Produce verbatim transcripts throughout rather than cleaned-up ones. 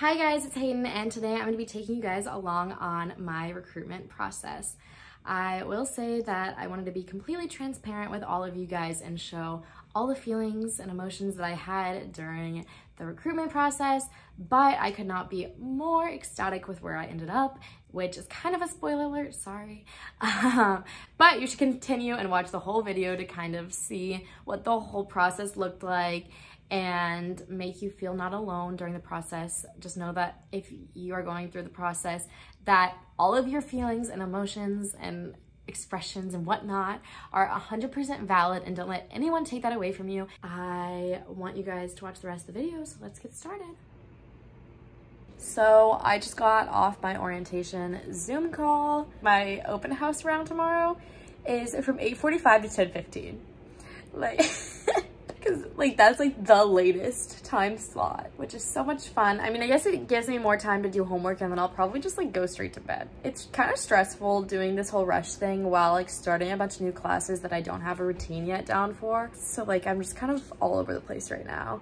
Hi guys, it's Hayden, and today I'm going to be taking you guys along on my recruitment process. I will say that I wanted to be completely transparent with all of you guys and show all the feelings and emotions that I had during the recruitment process, but I could not be more ecstatic with where I ended up, which is kind of a spoiler alert, sorry. Um, but you should continue and watch the whole video to kind of see what the whole process looked like and make you feel not alone during the process. Just know that if you are going through the process, that all of your feelings and emotions and expressions and whatnot are one hundred percent valid, and don't let anyone take that away from you. I want you guys to watch the rest of the video, so let's get started. So I just got off my orientation Zoom call. My open house round tomorrow is from eight forty-five to ten fifteen. Like, because like that's like the latest time slot, which is so much fun. I mean, I guess it gives me more time to do homework, and then I'll probably just like go straight to bed. It's kind of stressful doing this whole rush thing while like starting a bunch of new classes that I don't have a routine yet down for. So like I'm just kind of all over the place right now.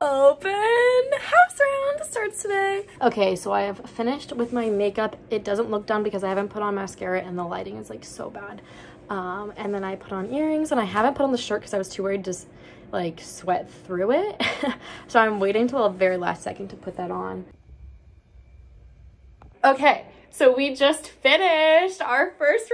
Open house round starts today. Okay, so I have finished with my makeup. It doesn't look done because I haven't put on mascara and the lighting is like so bad. Um, and then I put on earrings, and I haven't put on the shirt because I was too worried to like sweat through it. So I'm waiting until the very last second to put that on. Okay, so we just finished our first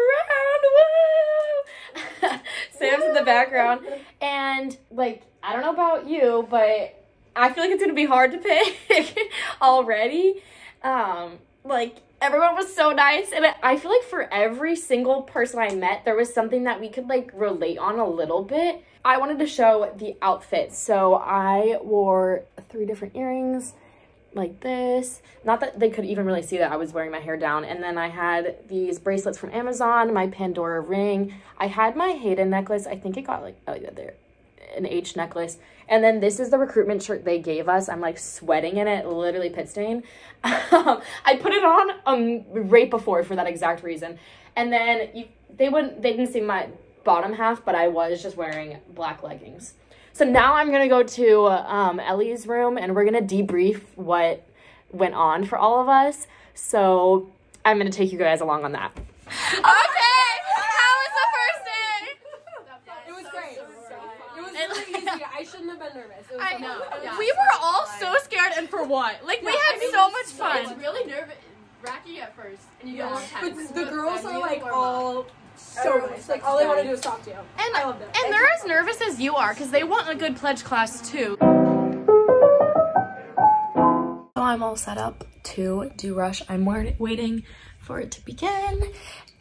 round. Woo! Sam's in the background, and like, I don't know about you, but I feel like it's gonna be hard to pick already. Um, like, everyone was so nice, and I feel like for every single person I met, there was something that we could like relate on a little bit. I wanted to show the outfits, so I wore three different earrings like this. Not that they could even really see that I was wearing my hair down. And then I had these bracelets from Amazon, my Pandora ring. I had my Hayden necklace. I think it got like, oh yeah, there. An H necklace. And then this is the recruitment shirt they gave us. I'm like sweating in it, literally pit stain. um, I put it on um right before for that exact reason. And then you, they wouldn't they didn't see my bottom half, but I was just wearing black leggings. So now I'm gonna go to um Ellie's room, and we're gonna debrief what went on for all of us. So I'm gonna take you guys along on that. Okay. I shouldn't have been nervous. It was I know. Yeah. We were all so scared, and for what? Like, no, we had I mean, so much fun. It's really nerve wracking at first, and you yeah. don't want to. But the girls are like all so much. Like all they want to do is talk to you. And I love them. And they're as nervous as you are because they want a good pledge class too. So I'm all set up to do rush. I'm waiting for it to begin.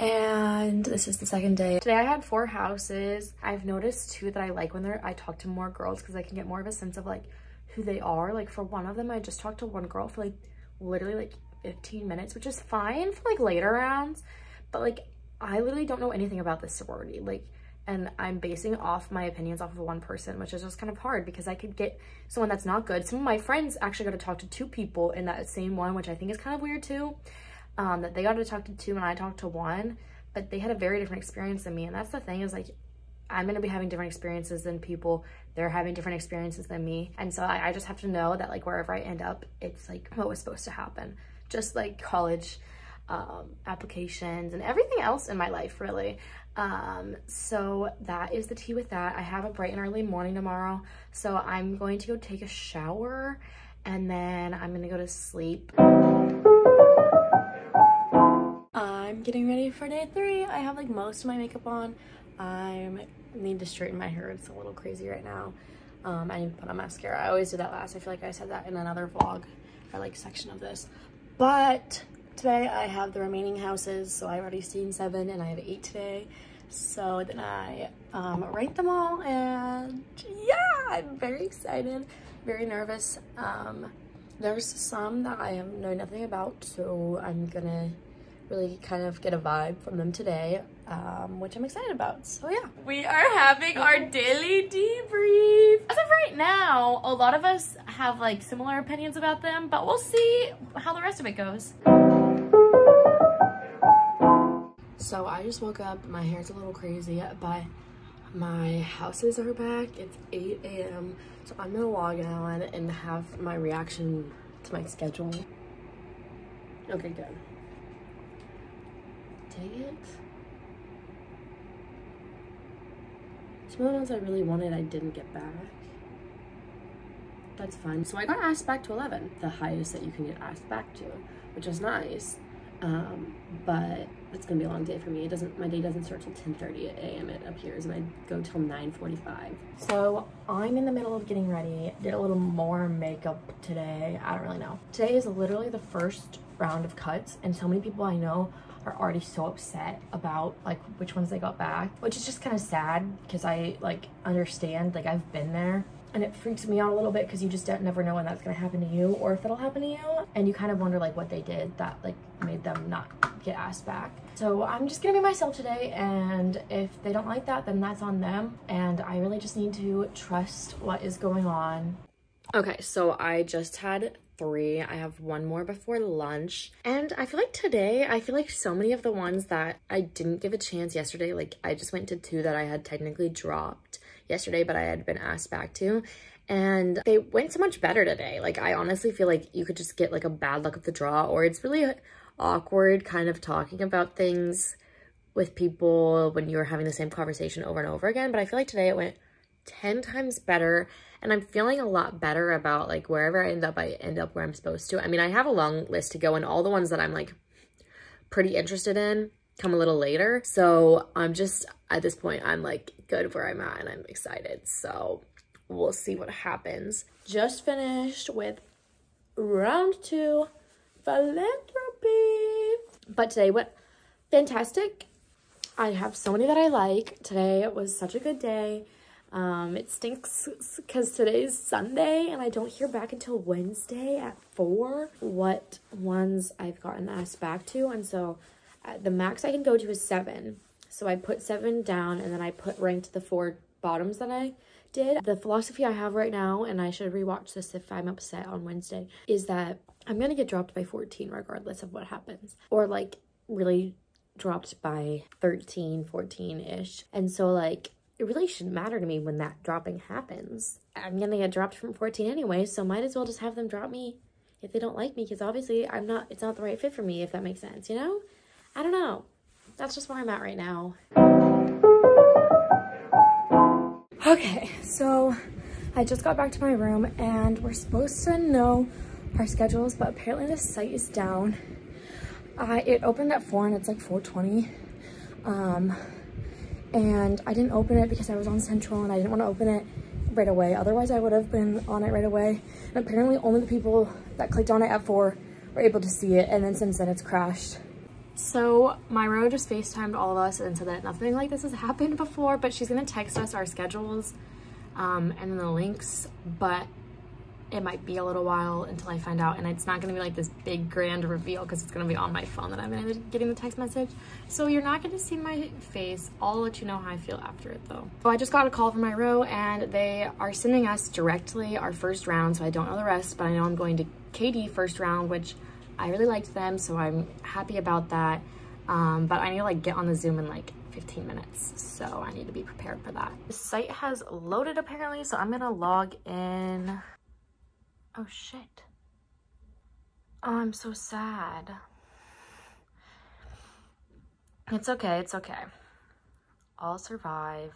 And this is the second day. Today I had four houses. I've noticed too that I like when they're, I talk to more girls because I can get more of a sense of like who they are. Like for one of them, I just talked to one girl for like literally like fifteen minutes, which is fine for like later rounds. But like, I literally don't know anything about this sorority. Like, and I'm basing off my opinions off of one person, which is just kind of hard because I could get someone that's not good. Some of my friends actually got to talk to two people in that same one, which I think is kind of weird too. Um, that they got to talk to two and I talked to one, but they had a very different experience than me. And that's the thing is like, I'm going to be having different experiences than people. They're having different experiences than me. And so I, I just have to know that like wherever I end up, it's like what was supposed to happen. Just like college um, applications and everything else in my life, really. Um, so that is the tea with that. I have a bright and early morning tomorrow. So I'm going to go take a shower, and then I'm going to go to sleep. I'm getting ready for day three. I have like most of my makeup on. I need to straighten my hair. It's a little crazy right now. Um, I need to put on mascara. I always do that last. I feel like I said that in another vlog or like section of this. But today I have the remaining houses. So I've already seen seven, and I have eight today. So then I um, write them all, and yeah, I'm very excited, very nervous. Um, there's some that I know nothing about, so I'm gonna really kind of get a vibe from them today, um, which I'm excited about, so yeah. We are having our daily debrief. As of right now, a lot of us have like similar opinions about them, but we'll see how the rest of it goes. So I just woke up, my hair's a little crazy, but My houses are back. It's eight A M so I'm gonna log on and have my reaction to my schedule. Okay, good. Dang it. Some of the ones I really wanted, I didn't get back. That's fine. So I got asked back to eleven, the highest that you can get asked back to, which is nice. Um, but it's gonna be a long day for me. It doesn't. My day doesn't start till ten thirty A M It appears, and I go till nine forty-five. So I'm in the middle of getting ready. Did a little more makeup today. I don't really know. Today is literally the first round of cuts, and so many people I know are already so upset about like which ones they got back, which is just kind of sad because I like understand. Like I've been there. And it freaks me out a little bit because you just don't never know when that's going to happen to you or if it'll happen to you. And you kind of wonder like what they did that like made them not get asked back. So I'm just going to be myself today. And if they don't like that, then that's on them. And I really just need to trust what is going on. Okay, so I just had three. I have one more before lunch. And I feel like today, I feel like so many of the ones that I didn't give a chance yesterday, like I just went to two that I had technically dropped yesterday, but I had been asked back to, and they went so much better today. Like I honestly feel like you could just get like a bad luck of the draw, or it's really awkward kind of talking about things with people when you're having the same conversation over and over again. But I feel like today it went ten times better, and I'm feeling a lot better about like wherever I end up, I end up where I'm supposed to. I mean, I have a long list to go, and all the ones that I'm like pretty interested in come a little later. So I'm just, at this point, I'm like good where I'm at, and I'm excited. So we'll see what happens. Just finished with round two, philanthropy. But today went fantastic. I have so many that I like. Today was such a good day. Um, it stinks because today's Sunday and I don't hear back until Wednesday at four what ones I've gotten asked back to. And so the max I can go to is seven. So I put seven down, and then I put ranked the four bottoms that I did. The philosophy I have right now, and I should rewatch this if I'm upset on Wednesday, is that I'm going to get dropped by fourteen regardless of what happens, or like really dropped by thirteen, fourteen-ish. And so like it really shouldn't matter to me when that dropping happens. I'm going to get dropped from fourteen anyway, so might as well just have them drop me if they don't like me, because obviously I'm not, it's not the right fit for me, if that makes sense, you know? I don't know. That's just where I'm at right now. Okay, so I just got back to my room, and we're supposed to know our schedules, but apparently the site is down. I it opened at four and it's like four twenty. Um, and I didn't open it because I was on Central and I didn't want to open it right away. Otherwise I would have been on it right away. And apparently only the people that clicked on it at four were able to see it, and then since then it's crashed. So my row just FaceTimed all of us and said that nothing like this has happened before, but she's gonna text us our schedules um, and then the links, but it might be a little while until I find out, and it's not gonna be like this big grand reveal because it's gonna be on my phone that I'm gonna be getting the text message. So you're not gonna see my face. I'll let you know how I feel after it though. So I just got a call from my row, and they are sending us directly our first round, so I don't know the rest, but I know I'm going to K D first round, which I really liked them, so I'm happy about that. Um, but I need to like get on the Zoom in like fifteen minutes, so I need to be prepared for that. The site has loaded apparently, so I'm gonna log in. Oh shit. Oh, I'm so sad. It's okay, it's okay. I'll survive.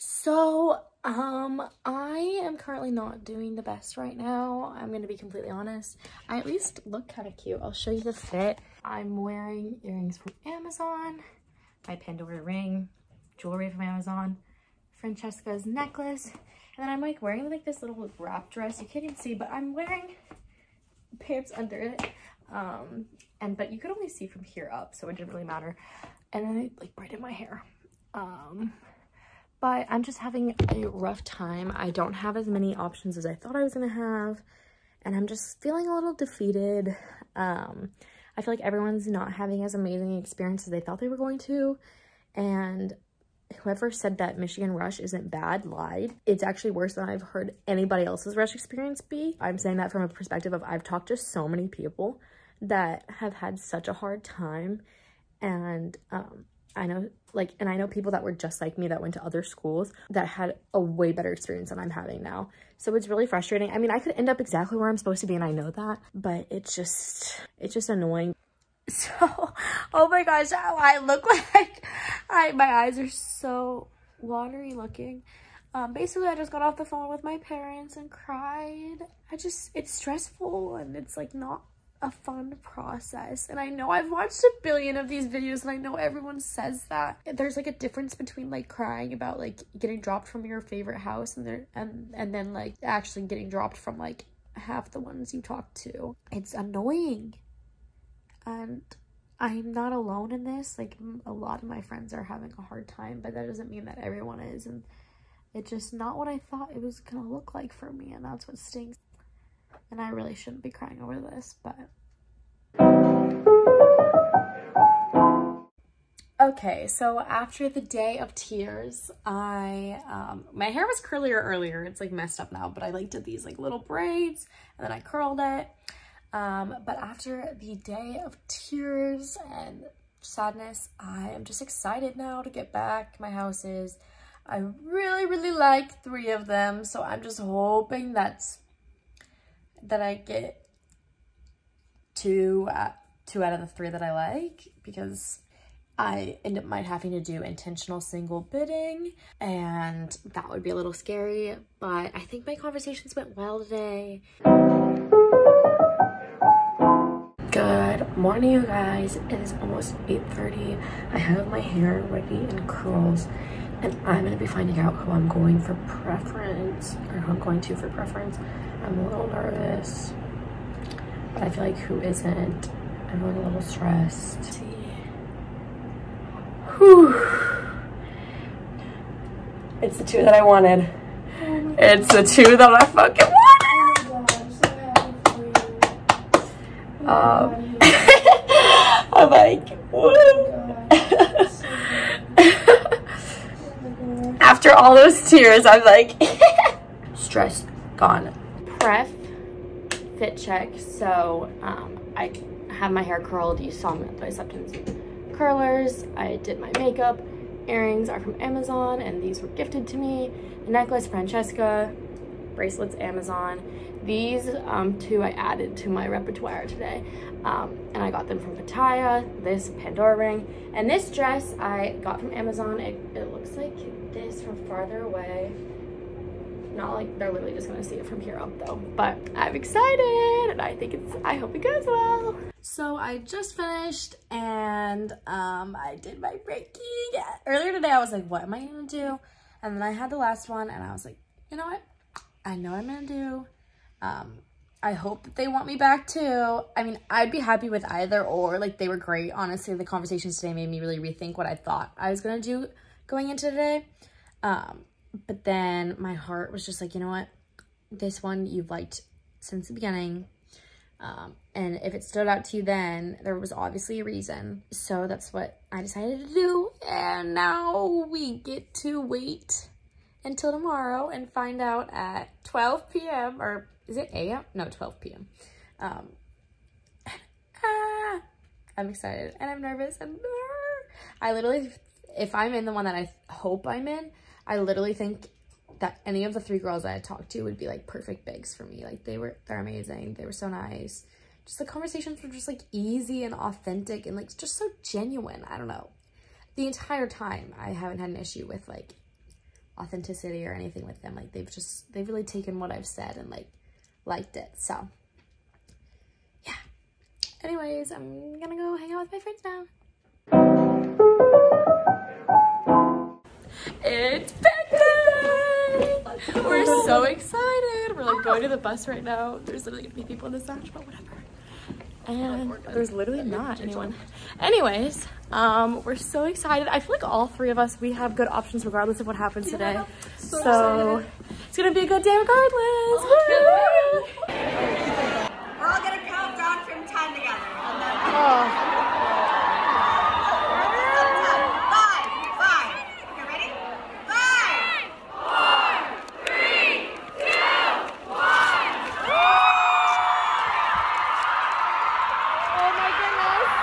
So, um, I am currently not doing the best right now. I'm gonna be completely honest. I at least look kind of cute. I'll show you the fit. I'm wearing earrings from Amazon, my Pandora ring, jewelry from Amazon, Francesca's necklace, and then I'm like wearing like this little wrap dress. You can't even see, but I'm wearing pants under it. Um, and but you could only see from here up, so it didn't really matter. And then I like braided my hair. Um. But I'm just having a rough time. I don't have as many options as I thought I was gonna have, and I'm just feeling a little defeated. Um, I feel like everyone's not having as amazing an experience as they thought they were going to, and whoever said that Michigan Rush isn't bad lied. It's actually worse than I've heard anybody else's Rush experience be. I'm saying that from a perspective of I've talked to so many people that have had such a hard time, and um, I know, like, and I know people that were just like me that went to other schools that had a way better experience than I'm having now. So it's really frustrating. I mean, I could end up exactly where I'm supposed to be, and I know that, but it's just, it's just annoying. So, oh my gosh, how I look like, I, my eyes are so watery looking. Um, basically, I just got off the phone with my parents and cried. I just, it's stressful, and it's like not a fun process. And I know I've watched a billion of these videos, and I know everyone says that there's like a difference between like crying about like getting dropped from your favorite house and there and and then like actually getting dropped from like half the ones you talk to. It's annoying, and I'm not alone in this. Like, a lot of my friends are having a hard time, but that doesn't mean that everyone is, and it's just not what I thought it was gonna look like for me, and that's what stinks. And I really shouldn't be crying over this, but... Okay, so after the day of tears, I, um, my hair was curlier earlier. It's like messed up now, but I like did these like little braids, and then I curled it. Um, but after the day of tears and sadness, I am just excited now to get back my houses. I really, really like three of them, so I'm just hoping that's that I get two, uh, two out of the three that I like, because I end up might having to do intentional single bidding, and that would be a little scary, but I think my conversations went well today. Good morning, you guys. It is almost eight thirty. I have my hair ready in curls, and I'm gonna be finding out who I'm going for preference, or who I'm going to for preference. I'm a little nervous, but I feel like who isn't? I'm really a little stressed. Let's see. Whew. It's the two that I wanted. Oh, it's the two that I fucking wanted. Oh my God, I'm so happy for you. Oh, um, I'm like, woo. Oh so oh after all those tears, I'm like, stress gone. Pref fit check. So um I have my hair curled. You saw me with my acceptance curlers. I did my makeup. Earrings are from Amazon, and these were gifted to me. The necklace, Francesca. Bracelets, Amazon. These um two I added to my repertoire today, um and I got them from Pattaya. This Pandora ring, and this dress I got from Amazon. It, it looks like this from farther away. Not like they're literally just gonna see it from here up though, but I'm excited, and I think it's, I hope it goes well. So I just finished, and um I did my Reiki earlier today. I was like, what am I gonna do? And then I had the last one, and I was like, you know what, I know what I'm gonna do. um I hope that they want me back too. I mean, I'd be happy with either or. Like, they were great, honestly. The conversations today made me really rethink what I thought I was gonna do going into today. um But then my heart was just like, you know what? This one you've liked since the beginning. Um, and if it stood out to you then, there was obviously a reason. So that's what I decided to do. And now we get to wait until tomorrow and find out at twelve p m Or is it a m? No, twelve p m Um, ah, I'm excited, and I'm nervous. And ah, I literally, if I'm in the one that I hope I'm in, I literally think that any of the three girls that I talked to would be like perfect bigs for me. Like, they were, they're amazing. They were so nice. Just the conversations were just like easy and authentic and like just so genuine. I don't know. The entire time I haven't had an issue with like authenticity or anything with them. Like, they've just, they've really taken what I've said and like liked it. So yeah. Anyways, I'm gonna go hang out with my friends now. It's bedtime! We're so excited. We're like going to the bus right now. There's literally gonna be people in this lounge, but whatever. And there's literally not anyone. Anyways, um, we're so excited. I feel like all three of us, we have good options regardless of what happens today. So it's gonna be a good day regardless. We're all gonna count down from ten together. Oh. Oh my goodness.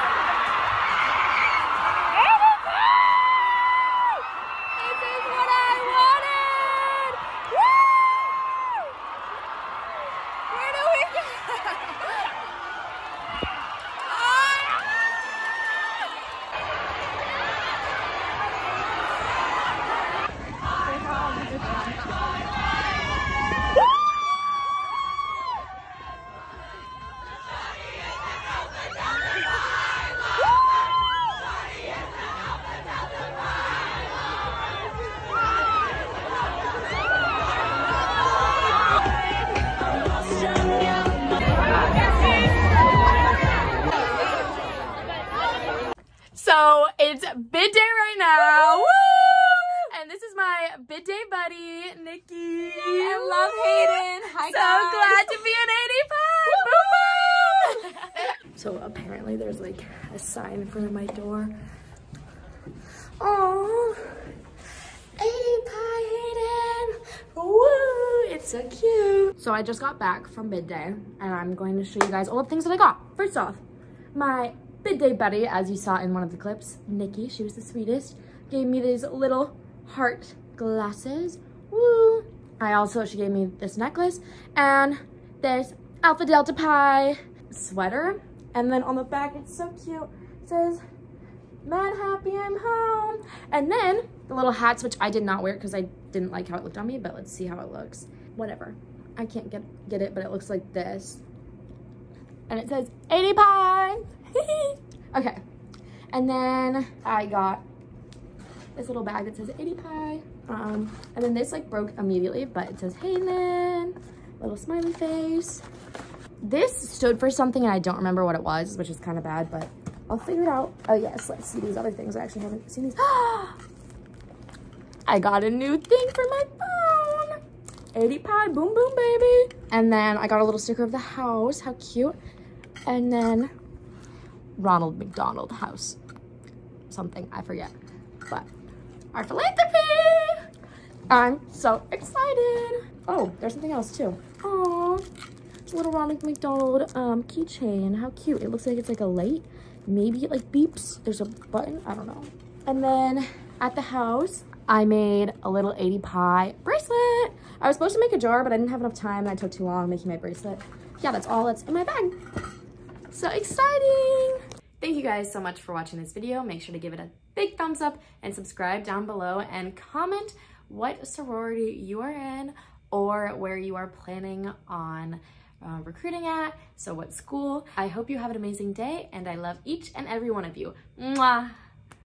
It's bid day right now. Woo! And this is my bid day buddy, Nikki. Yay, I love Hayden. Hi, so guys. So glad to be an A D P i. Boom, boom. So apparently there's like a sign in front of my door. Oh, A D P i Hayden. Woo! It's so cute. So I just got back from bid day, and I'm going to show you guys all the things that I got. First off, my bid day buddy, as you saw in one of the clips, Nikki, she was the sweetest, gave me these little heart glasses. Woo! I also, she gave me this necklace and this Alpha Delta Pi sweater. And then on the back, it's so cute. It says, "Mad happy I'm home." And then the little hats, which I did not wear because I didn't like how it looked on me, but let's see how it looks. Whatever. I can't get, get it, but it looks like this. And it says, A D P i. Okay, and then I got this little bag that says A D P i. Um, and then this like broke immediately, but it says Hayden, little smiley face. This stood for something and I don't remember what it was, which is kind of bad, but I'll figure it out. Oh yes, let's see these other things. I actually haven't seen these. I got a new thing for my phone. A D P i, boom, boom, baby. And then I got a little sticker of the house, how cute. And then Ronald McDonald house, something, I forget, but our philanthropy. I'm so excited. Oh, there's something else too. Oh, it's a little Ronald McDonald um, keychain. How cute. It looks like it's like a light. Maybe it like beeps. There's a button. I don't know. And then at the house, I made a little A D P i bracelet. I was supposed to make a jar, but I didn't have enough time and I took too long making my bracelet. Yeah, that's all that's in my bag. So exciting! Thank you guys so much for watching this video. Make sure to give it a big thumbs up and subscribe down below and comment what sorority you are in or where you are planning on uh, recruiting at, so what school. I hope you have an amazing day and I love each and every one of you. Mwah!